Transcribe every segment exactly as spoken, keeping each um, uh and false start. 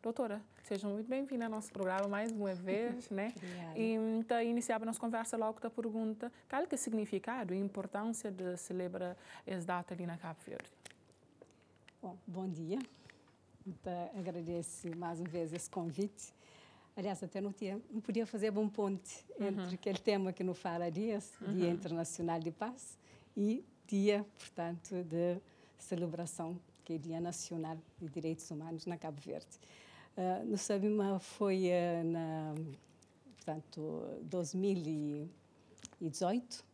Doutora, seja muito bem-vinda ao nosso programa mais uma vez, né? E então, iniciar a nossa conversa logo com a pergunta: qual que é o significado e a importância de celebrar essa data ali na Cabo Verde? Bom, bom dia. Então, agradeço mais uma vez esse convite. Aliás, até não, tinha, não podia fazer bom ponte entre uhum. aquele tema que nos fala dias, uhum. Dia Internacional de Paz, e dia, portanto, de celebração, que é Dia Nacional de Direitos Humanos na Cabo Verde. Uh, não sabe, mas foi uh, na, portanto, dois mil e dezoito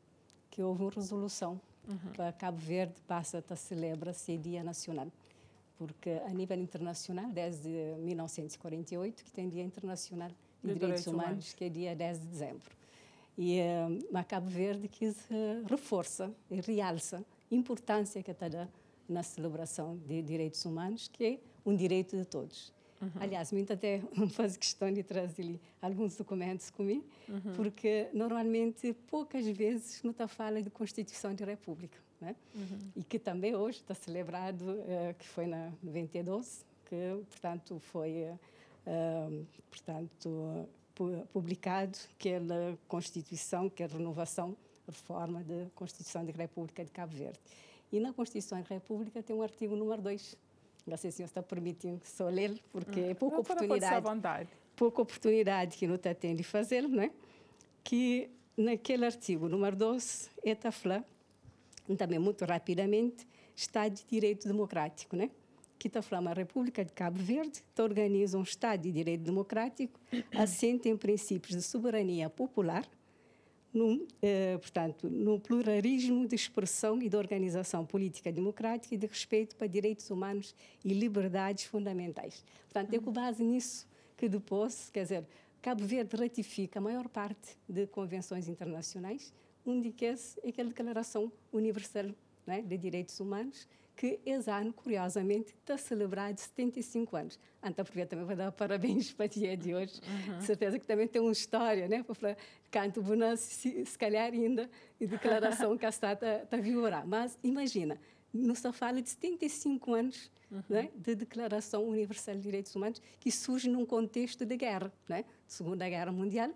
que houve uma resolução uhum. para Cabo Verde passa a celebrar-se Dia Nacional, porque a nível internacional, desde mil novecentos e quarenta e oito, que tem Dia Internacional de, de Direitos Humanos, Humanos, que é dia dez de dezembro. E uh, a Cabo Verde quis uh, reforça e realça a importância que está dando na celebração de direitos humanos, que é um direito de todos. Uhum. Aliás, muito até faz questão de trazer alguns documentos comigo, uhum. porque normalmente poucas vezes não está fala de Constituição de República, né? Uhum. E que também hoje está celebrado, uh, que foi na noventa e dois, que portanto foi uh, portanto pu publicado aquela Constituição, que é a renovação, reforma da Constituição da República de Cabo Verde. E na Constituição da República tem um artigo número dois. Não sei se eu está permitindo só ler, porque hum. é pouca oportunidade, pouca oportunidade que não está tendo de fazer, né? Que naquele artigo número dois, está falando, também muito rapidamente, Estado de Direito Democrático, né? Que está falando, a República de Cabo Verde organiza um Estado de Direito Democrático assente em princípios de soberania popular, Num, eh, portanto, no pluralismo de expressão e de organização política democrática e de respeito para direitos humanos e liberdades fundamentais. Portanto, é com base nisso que depois, quer dizer, Cabo Verde ratifica a maior parte de convenções internacionais, onde que é aquela Declaração Universal, né, de Direitos Humanos, que esse ano, curiosamente, está celebrado setenta e cinco anos. Então, aproveito também para dar parabéns para o dia de hoje. Uhum. De certeza que também tem uma história, né? Para falar, canto bonança, se, se calhar ainda, e declaração que está a vigorar. Mas, imagina, não se fala de setenta e cinco anos, uhum. né, de Declaração Universal de Direitos Humanos, que surge num contexto de guerra, né? Segunda Guerra Mundial.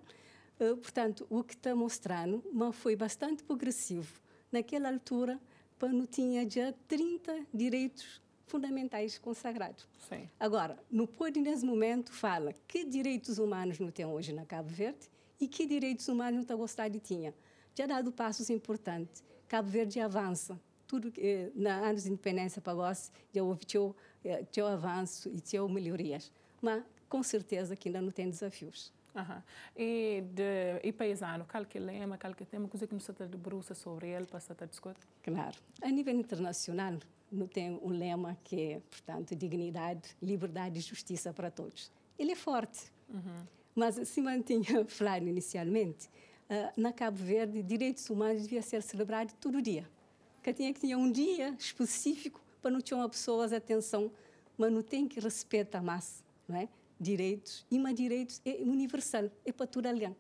Uh, portanto, o que está mostrando, mas foi bastante progressivo. Naquela altura, não tinha já trinta direitos fundamentais consagrados. Sim. Agora, não pode nesse momento falar que direitos humanos não tem hoje na Cabo Verde e que direitos humanos não está gostado de tinha. Já dado passos importantes, Cabo Verde avança. Tudo eh, na anos de independência para nós já houve teu, eh, teu avanço e teu melhorias, mas com certeza que ainda não tem desafios. Uhum. E, de, e paisano, qual que lema, qual que tema, coisa que não se debruça sobre ele para se discutir? Claro. A nível internacional, não tem um lema que é, portanto, dignidade, liberdade e justiça para todos. Ele é forte, uhum. mas se mantinha falado inicialmente, uh, na Cabo Verde, direitos humanos devia ser celebrado todo dia. Que tinha que ter um dia específico para não ter uma pessoa atenção, mas não tem que respeitar mais, não é? Direitos, e mais direitos é universal, é para todo alguém,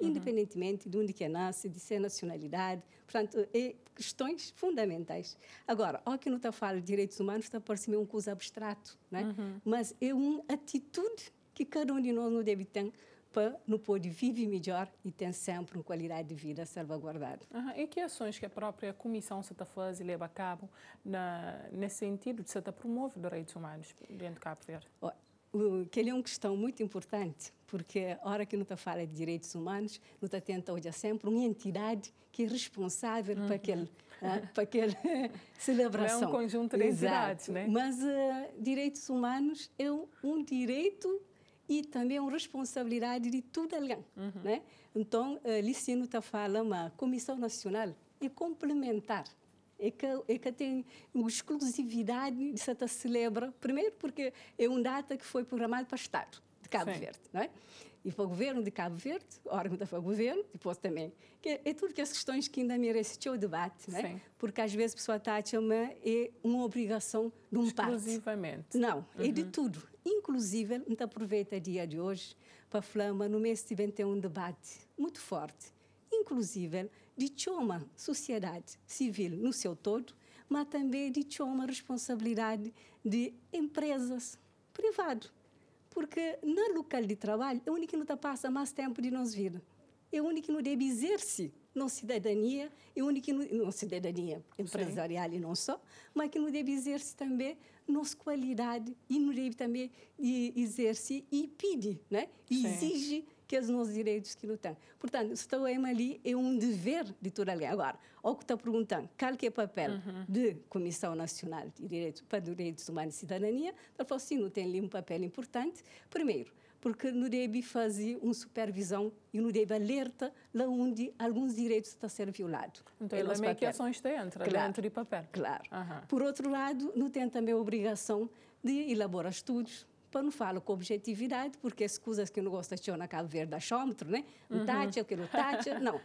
independentemente de onde que nasce, de ser nacionalidade, portanto, é questões fundamentais. Agora, ao que não está falando de direitos humanos, está parecendo uma coisa abstrato, né? Uhum. Mas é uma atitude que cada um de nós não deve ter para não poder viver melhor e ter sempre uma qualidade de vida salvaguardada. Uhum. E que ações que a própria comissão se está fazendo e leva a cabo na, nesse sentido de se está promover direitos humanos dentro de Cabo Verde? Oh. Que ele é uma questão muito importante, porque a hora que não está fala de direitos humanos, não está tenta hoje sempre uma entidade que é responsável uhum. para aquele, uh, para aquela celebração. É um conjunto de entidades, né? Mas uh, direitos humanos é um, um direito e também uma responsabilidade de todo alguém, uhum. né? Então, uh, Licino está falando, uma Comissão Nacional é complementar. É que, é que tem uma exclusividade de se celebra, primeiro porque é uma data que foi programada para o Estado de Cabo Sim. Verde, não é? E para o governo de Cabo Verde, órgão da governo, depois também. Que é tudo que as questões que ainda merecem o debate, não é? Porque às vezes a pessoa está a chamar é uma obrigação de um parte. Exclusivamente. Não, uhum. é de tudo. Inclusive, a gente aproveita o dia de hoje para falar, mas no mês de vinte e um tem um debate muito forte, inclusive de chamar sociedade civil no seu todo, mas também de chamar responsabilidade de empresas privadas. Porque no local de trabalho é onde que nós passa mais tempo de nossa vida. É onde que nós deve exercer nossa cidadania, é onde que nós, nossa cidadania empresarial, sim, e não só, mas que nós deve exercer também nossa qualidade e nós deve também exercer e pedir, né? E exige que os nossos direitos que lutam. Portanto, se estou ali, é um dever de toda alguém. Agora, ao que está perguntando, qual que é o papel uhum. da Comissão Nacional de Direitos, para Direitos Humanos e Cidadania, ela falou assim, não tem ali um papel importante. Primeiro, porque não deve fazer uma supervisão e não deve alerta lá onde alguns direitos estão sendo violados. Então, ela meio que ações está entra, claro, dentro de papel. Claro. Uhum. Por outro lado, não tem também a obrigação de elaborar estudos, para não falar com objetividade, porque as coisas que eu não gosto de achar na Cabo Verde achômetro, né? Não tacha, aquilo tacha, não.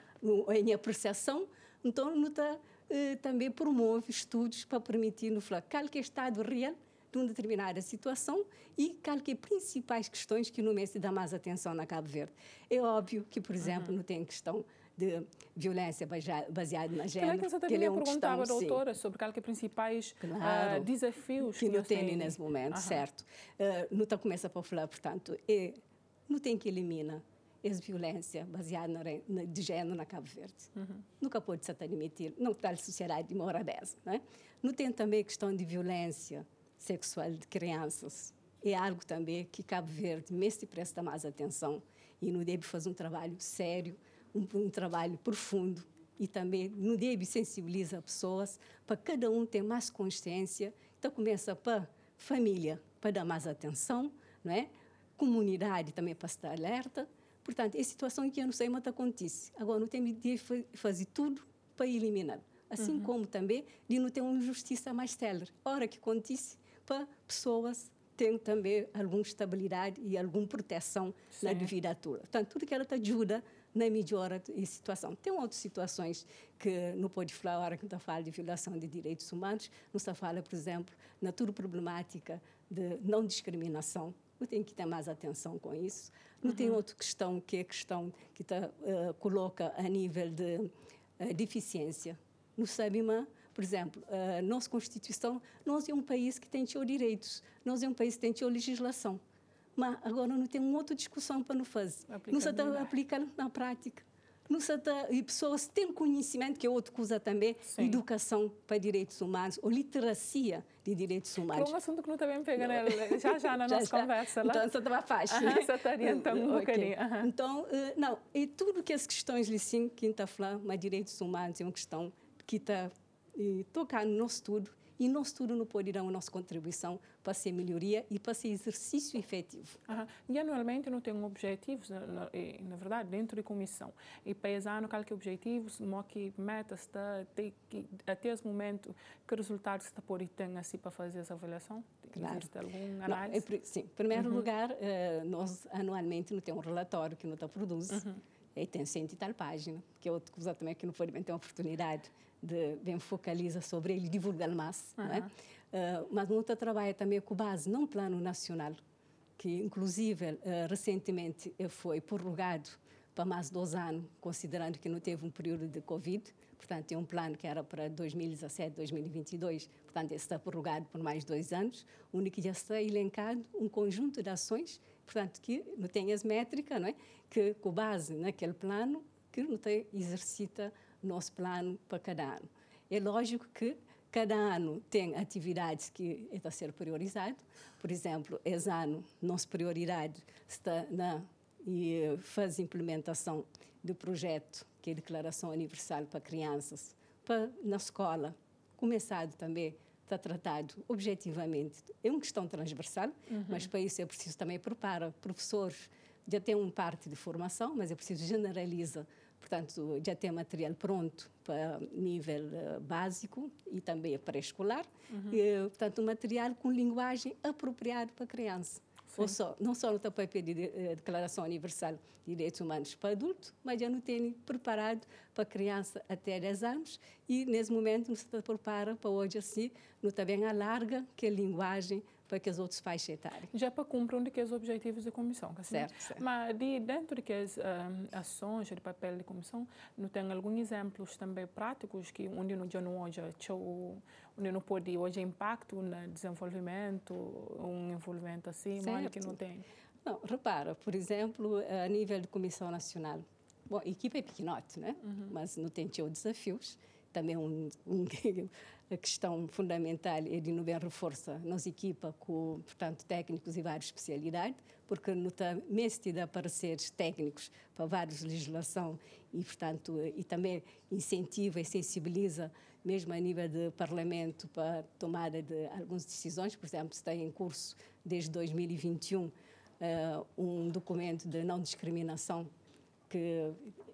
É minha apreciação, então não tá, eh, também promove estudos para permitir, no falar, qual que é o estado real de uma determinada situação e qual que é as principais questões que no mês se dá mais atenção na Cabo Verde. É óbvio que, por exemplo, uhum. não tem questão de violência baseada na género. Que, que ele é um perguntava, questão, doutora, sim, sobre qual que é principais claro, uh, desafios que, que não tem nesse momento, uhum. certo? Uh, não está começa a falar, portanto, é, não tem que eliminar essa violência baseada na, na, de género na Cabo Verde. Uhum. Nunca pode se admitir, não está a sociedade de uma hora dessa, né? Não tem também a questão de violência sexual de crianças. É algo também que Cabo Verde mesmo se presta mais atenção e não deve fazer um trabalho sério, Um, um trabalho profundo e também não deve sensibilizar pessoas para cada um ter mais consciência. Então, começa para família, para dar mais atenção, não é? Comunidade também para estar alerta. Portanto, é situação que eu não sei mas acontece. Agora, não tem de fazer tudo para eliminar. Assim uhum. como também de não ter uma justiça mais célere. Hora que acontece para pessoas tem também alguma estabilidade e alguma proteção, sim, na vida toda. Portanto, tudo que ela te ajuda na melhora e situação. Tem outras situações que não pode falar, a hora que não está falando de violação de direitos humanos, não está falando, por exemplo, na toda problemática de não discriminação. Não tem que ter mais atenção com isso. Não uhum. tem outra questão que é a questão que está, uh, coloca a nível de uh, deficiência. Não sabe, mas, por exemplo, a nossa Constituição, nós é um país que tem seus direitos, nós é um país que tem sua legislação. Mas agora não tem uma outra discussão para não fazer. Não se está aplicando na prática. Não se está, e pessoas têm conhecimento, que é outra coisa também, sim, educação para direitos humanos, ou literacia de direitos humanos. É um assunto que não também pega não. já já na já nossa está. conversa. Lá. Então, você está faixa. Né? Você está orientando um okay. bocadinho. Uhum. Então, não, e tudo que as questões, assim, que a gente está falando, mas direitos humanos é uma questão que está e tocar no nosso tudo, e nosso tudo não pode dar a nossa contribuição para ser melhoria e para ser exercício efetivo. Uhum. E anualmente não tem um objetivo, na, na verdade, dentro de comissão. E para esse ano, qual que é o objetivo, que metas está, até, até esse momento, que resultados está por aí tem assim para fazer essa avaliação? Claro. Existe algum análise? Não, é, sim, em primeiro uhum. lugar, nós anualmente não tem um relatório que não está produzindo, uhum. e tem cento e tal página, que é outra coisa também que não pode ter uma oportunidade de bem focaliza sobre ele, divulgar mais. Uhum. Né? Uh, mas muito trabalho também com base num plano nacional, que inclusive uh, recentemente foi prorrogado para mais dois anos, considerando que não teve um período de Covid. Portanto, é um plano que era para dois mil e dezassete, dois mil e vinte e dois. Portanto, está prorrogado por mais dois anos, onde já está elencado um conjunto de ações, portanto, que não tem as métricas, não é? Que com base naquele plano, que não tem, exercita nosso plano para cada ano. É lógico que cada ano tem atividades que está a ser priorizado. Por exemplo, esse ano, nossa prioridade está na e faz implementação do projeto que é a Declaração Universal para Crianças, para na escola, começado também está tratado objetivamente. É uma questão transversal, uhum. mas para isso é preciso também preparar professores. Já tem uma parte de formação, mas é preciso generalizar. Portanto, já tem material pronto para nível uh, básico e também pré-escolar. Uhum. E, portanto, um material com linguagem apropriada para a criança. Sim. Ou só, não só no papel de uh, Declaração Universal de Direitos Humanos para adulto, mas já não tem preparado para criança até dez anos. E, nesse momento, não se prepara para hoje assim, não está bem alarga que a linguagem para que as outras faixas etárias. Já para cumprir um dos objetivos da Comissão, que certo, certo. Mas de, dentro das de um, ações de papel da Comissão, não tem alguns exemplos também práticos que onde não já não hoje, onde não pode hoje impacto no desenvolvimento, um envolvimento assim, mas que não tem. Não, repara, por exemplo, a nível de Comissão Nacional, bom, a equipe é pequenote, né? Uhum. Mas não tem seus desafios. Também um, um, a questão fundamental é de não bem reforçar nossa equipa com, portanto, técnicos e várias especialidades, porque não está mestre de aparecer técnicos para várias legislações e, portanto, e também incentiva e sensibiliza, mesmo a nível de parlamento, para tomada de algumas decisões. Por exemplo, está em curso desde dois mil e vinte e um um documento de não discriminação, que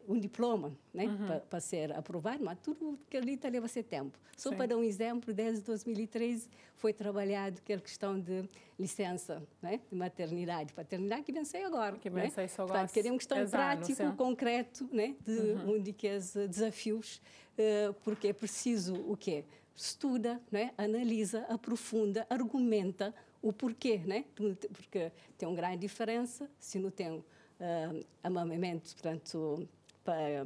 um diploma, né, uhum. para pa ser aprovado, mas tudo que ali está leva seu tempo. Só Sim. para dar um exemplo, desde dois mil e treze foi trabalhado aquela questão de licença, né, de maternidade, paternidade, que vencei agora. Que né? vencei só agora. Portanto, queremos questão anos, prático, é? concreto, né, de uhum. onde que as desafios, uh, porque é preciso o quê? Estuda, né, analisa, aprofunda, argumenta o porquê, né, porque tem uma grande diferença se não tem Uh, amamamento, portanto, para,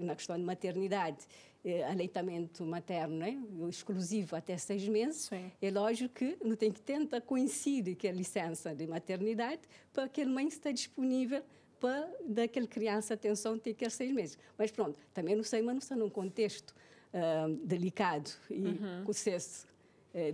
na questão de maternidade, eh, aleitamento materno, né? exclusivo até seis meses, Sim. é lógico que não tem que tentar coincidir que a licença de maternidade para que a mãe está disponível para daquela criança atenção ter que seis meses. Mas pronto, também não sei, mas não está num contexto uh, delicado e uhum. com sucesso.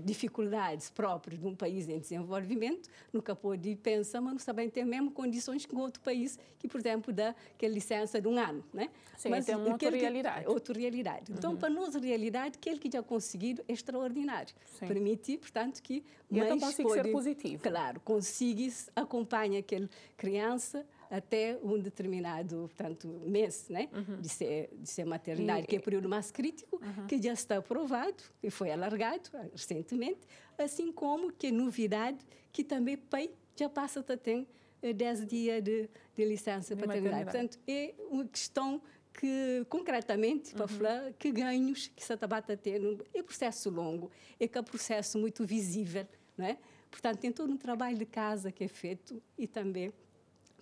Dificuldades próprias de um país em desenvolvimento, nunca pôde pensar, mas não sabem ter mesmo condições que outro país, que, por exemplo, dá aquela licença de um ano, né? Sim, mas tem uma outra realidade. Que, outra realidade. Uhum. Então, para nós, a realidade, aquele que já conseguiu é extraordinário. Sim. Permite, portanto, que mais consiga ser positivo. Claro, consiga acompanha aquela criança até um determinado, portanto, mês, né? Uhum. de, ser, de ser maternidade, e, que é o período mais crítico, uhum. que já está aprovado e foi alargado recentemente, assim como que é novidade que também pai já passa a ter dez dias de, de licença de paternidade. Portanto, é uma questão que, concretamente, para uhum. falar, que ganhos que se está a ter. É um processo longo, é que é um processo muito visível, né? Portanto, tem todo um trabalho de casa que é feito e também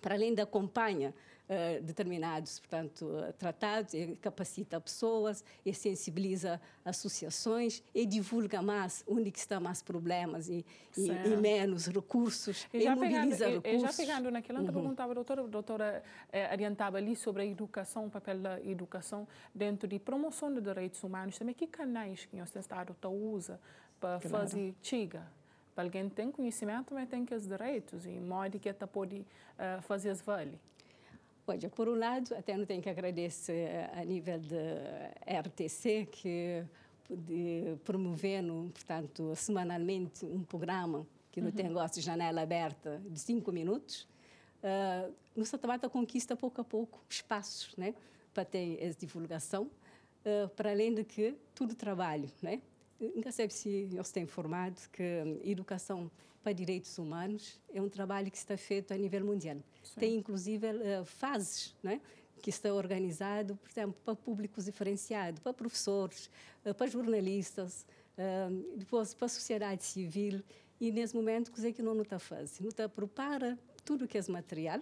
para além de acompanha uh, determinados, portanto, tratados, e capacita pessoas, e sensibiliza associações, e divulga mais onde que está mais problemas e, e, e menos recursos, e, e mobiliza pegando, recursos. E, já pegando naquela uhum. perguntava, a doutora, a doutora eh, orientava ali sobre a educação, o papel da educação dentro de promoção de direitos humanos, também que canais que o Estado está usa para claro. fazer chega? Para alguém que tem conhecimento, mas tem que os direitos, e modo que até pode uh, fazer as vale. Olha, por um lado, até não tenho que agradecer a nível da R T C, que de, promovendo, portanto, semanalmente um programa que não uhum. tem gosto de janela aberta de cinco minutos, uh, no Satabata conquista pouco a pouco espaços, né, para ter essa divulgação, uh, para além de que tudo trabalho, né? Nunca sei se eu estou informado que educação para direitos humanos é um trabalho que está feito a nível mundial. Sim. Tem, inclusive, fases, né, que está organizado, por exemplo, para públicos diferenciados, para professores, para jornalistas, depois para a sociedade civil. E, nesse momento, coisa que não está fazendo. Não está prepara tudo o que é material,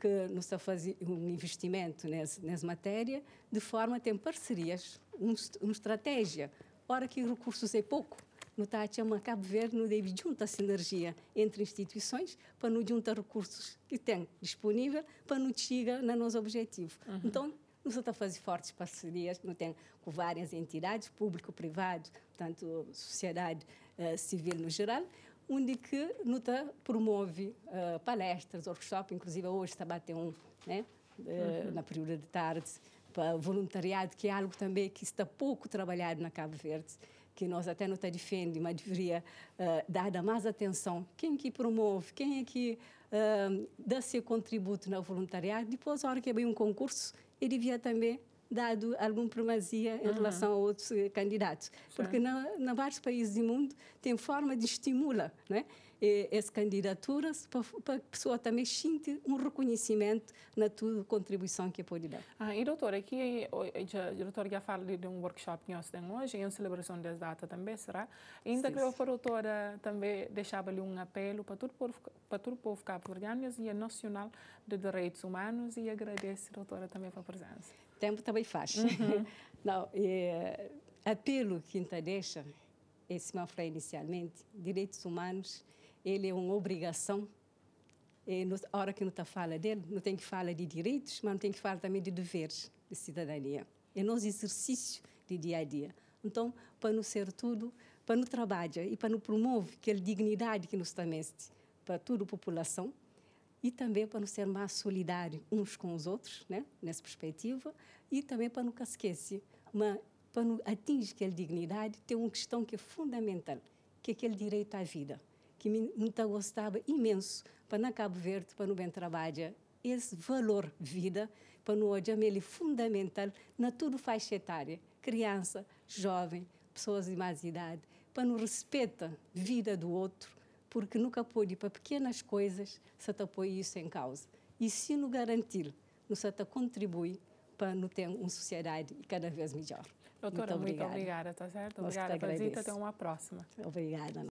que não está fazendo um investimento nessa, nessa matéria, de forma a ter parcerias, uma estratégia. Ora que recursos é pouco, no Tati, a Cabo Verde não deve juntar sinergia entre instituições para não juntar recursos que tem disponível para não chegar no nosso objetivo. Uhum. Então, não só está a fazer fortes parcerias, não tem com várias entidades, público, privado, tanto sociedade uh, civil no geral, onde que não está, promove uh, palestras, workshops, inclusive hoje está a bater um, né, uh, uhum. na período de tarde, para voluntariado, que é algo também que está pouco trabalhado na Cabo Verde, que nós até não está defendendo, mas deveria uh, dar mais atenção. Quem que promove, quem é que uh, dá seu contributo no voluntariado, depois, a hora que abrir um concurso, ele devia também dado alguma primazia em uhum. relação a outros candidatos. Sim. Porque na, na vários países do mundo tem forma de estimula, né? eh, essas candidaturas, para, para a pessoa também sentir um reconhecimento na tua contribuição que pode dar. Ah, e doutor, aqui o doutor já fala de um workshop que nós temos hoje, em celebração das datas também, será? Ainda que a doutora também deixava ali um apelo para todo o povo, para todo o povo cabo-verdiano e a Nacional de Direitos Humanos, e agradeço, doutora, também pela presença. Tempo também faz. Uhum. Não, é, apelo que ainda deixa, esse meu falei inicialmente, direitos humanos, ele é uma obrigação. E no, a hora que não está fala dele, não tem que falar de direitos, mas não tem que falar também de deveres, de cidadania. É nosso exercício de dia a dia. Então, para não ser tudo, para não trabalhar e para não promover aquela dignidade que nos também para toda a população, e também para não ser mais solidários uns com os outros, né? Nessa perspectiva, e também para nunca esquecer, mas para não atingir aquela dignidade, tem uma questão que é fundamental, que é aquele direito à vida, que me muito gostava imenso, para na Cabo Verde, para no bem trabalho, esse valor vida, para no hoje, ele é fundamental na toda faixa etária, criança, jovem, pessoas de mais idade, para não respeitar a vida do outro, porque nunca pode ir para pequenas coisas se te põe isso em causa. E se não garantir, não se te contribui para não ter uma sociedade cada vez melhor. Doutora, muito obrigada. Muito obrigada, tá certo? Obrigada pela visita, até uma próxima. Obrigada.